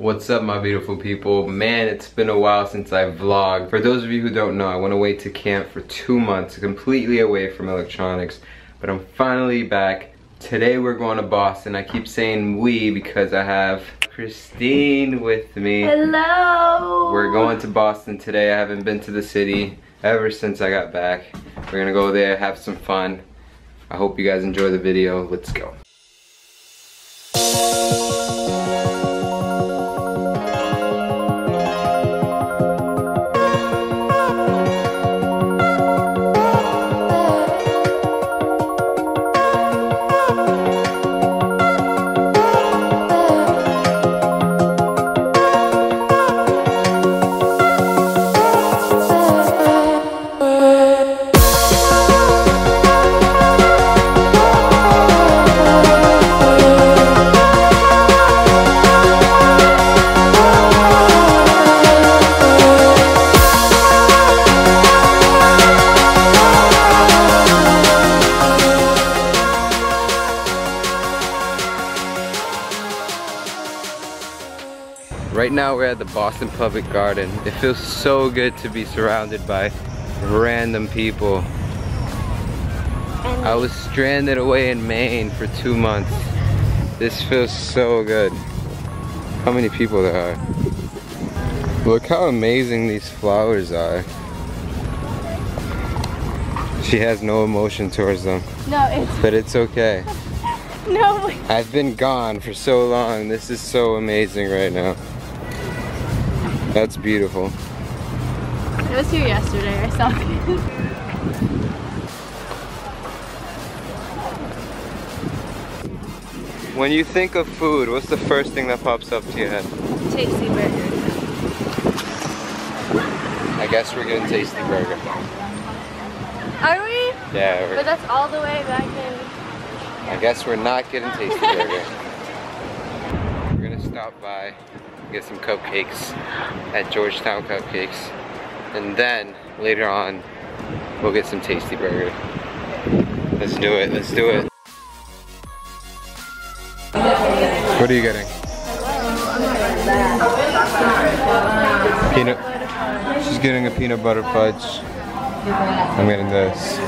What's up, my beautiful people? Man, it's been a while since I vlogged. For those of you who don't know, I went away to camp for 2 months, completely away from electronics, but I'm finally back. Today we're going to Boston. I keep saying we because I have Christine with me. Hello! We're going to Boston today. I haven't been to the city ever since I got back. We're gonna go there, have some fun. I hope you guys enjoy the video. Let's go. Right now we're at the Boston Public Garden. It feels so good to be surrounded by random people. I was stranded away in Maine for 2 months. This feels so good. How many people there are. Look how amazing these flowers are. She has no emotion towards them. No, but it's okay. No. I've been gone for so long. This is so amazing right now. That's beautiful. I was here yesterday, I saw it. When you think of food, what's the first thing that pops up to your head? Tasty Burger. I guess we're getting Tasty Burger. Are we? Yeah. But that's all the way back in. I guess we're not getting Tasty Burger. We're gonna stop by, get some cupcakes at Georgetown Cupcakes, and then later on we'll get some Tasty Burger. Let's do it, let's do it. What are you getting? Peanut. She's getting a peanut butter fudge. I'm getting this.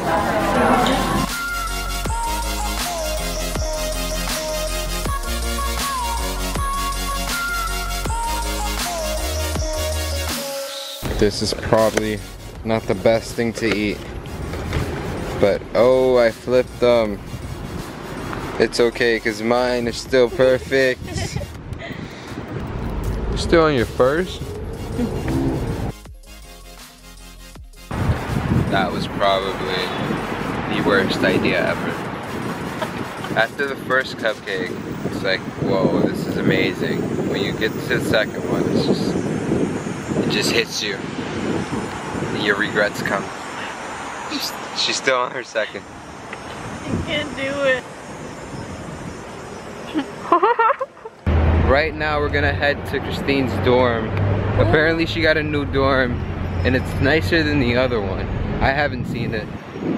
This is probably not the best thing to eat, but oh, I flipped them. It's okay, because mine is still perfect. You're still on your first? That was probably the worst idea ever. After the first cupcake, it's like, whoa, this is amazing. When you get to the second one, it's just... just hits you. Your regrets come. She's still on her second. I can't do it. Right now we're gonna head to Christine's dorm. Apparently she got a new dorm and it's nicer than the other one. I haven't seen it.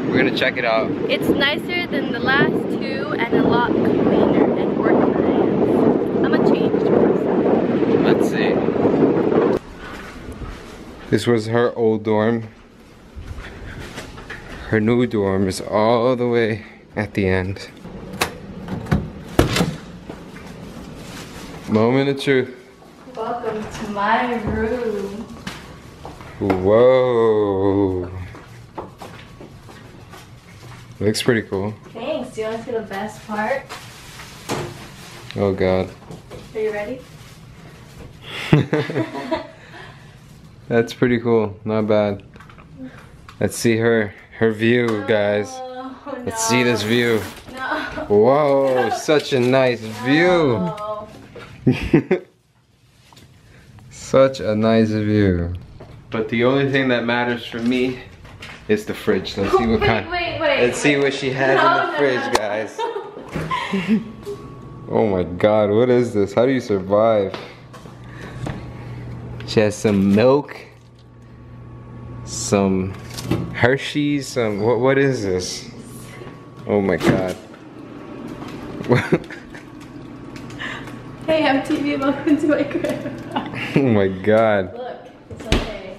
We're gonna check it out. It's nicer than the last two and a lot cleaner and organized. I'm a changed person. Let's see. This was her old dorm. Her new dorm is all the way at the end. Moment of truth. Welcome to my room. Whoa. Looks pretty cool. Thanks. Do you want to see the best part? Oh God. Are you ready? That's pretty cool, not bad. Let's see her view, guys. No. Let's see this view. No. Whoa, such a nice view. Such a nice view. But the only thing that matters for me is the fridge. Let's see what Let's see what she has in the fridge, guys. Oh my God, what is this? How do you survive? She has some milk, some Hershey's, some, what is this? Oh my God. Hey, MTV Hey, welcome to my crib. Oh my god. Look, it's okay.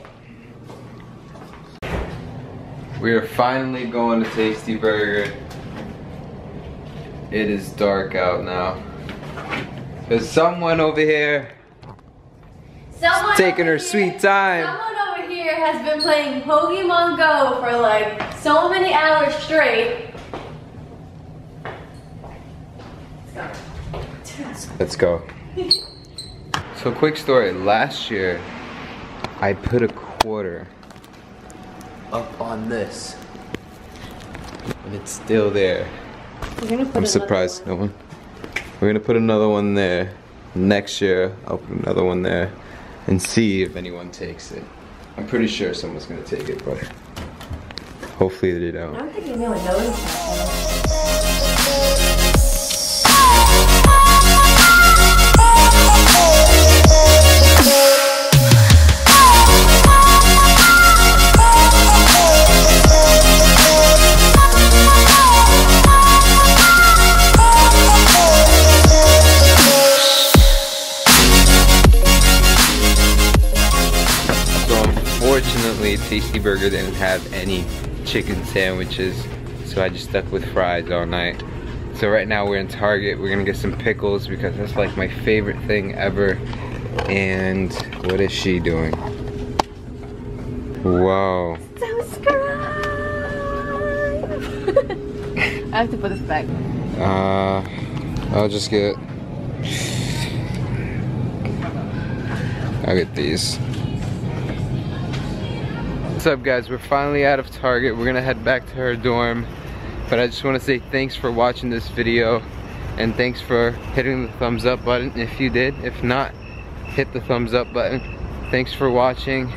We are finally going to Tasty Burger. It is dark out now. There's someone over here. Someone taking her sweet time. Someone over here has been playing Pokemon Go for like so many hours straight. Let's go. So quick story, last year I put a quarter up on this and it's still there. I'm surprised no one. We're gonna put another one there. Next year I'll put another one there and see if anyone takes it. I'm pretty sure someone's gonna take it, but hopefully they don't. I don't think anyone knows. Unfortunately, Tasty Burger didn't have any chicken sandwiches, so I just stuck with fries all night. So right now we're in Target, we're gonna get some pickles because that's like my favorite thing ever. And what is she doing? Whoa. So strong! I have to put this back. I'll just get... I'll get these. What's up guys, we're finally out of Target. We're gonna head back to her dorm, but I just want to say thanks for watching this video and thanks for hitting the thumbs up button if you did. If not, hit the thumbs up button. Thanks for watching.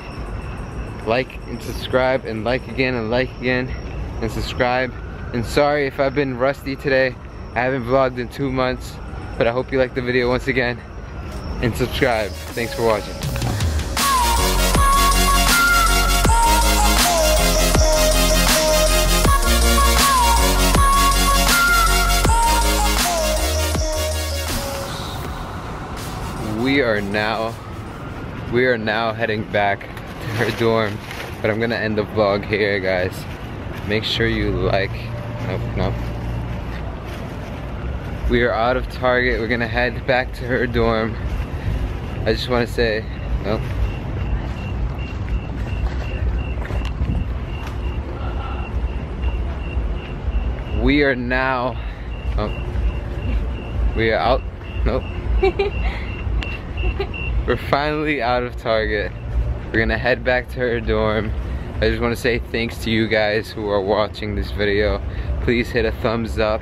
Like and subscribe and like again and like again and subscribe. And sorry if I've been rusty today. I haven't vlogged in 2 months, but I hope you like the video once again and subscribe. Thanks for watching. We are now heading back to her dorm, but I'm gonna end the vlog here, guys. Make sure you like. Nope. We are out of Target. We're gonna head back to her dorm. I just want to say, nope. We are now. Oh. We are out. Nope. We're finally out of Target. We're gonna head back to her dorm. I just wanna say thanks to you guys who are watching this video. Please hit a thumbs up.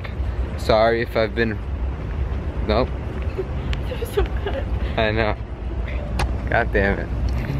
Sorry if I've been... Nope. I know. God damn it.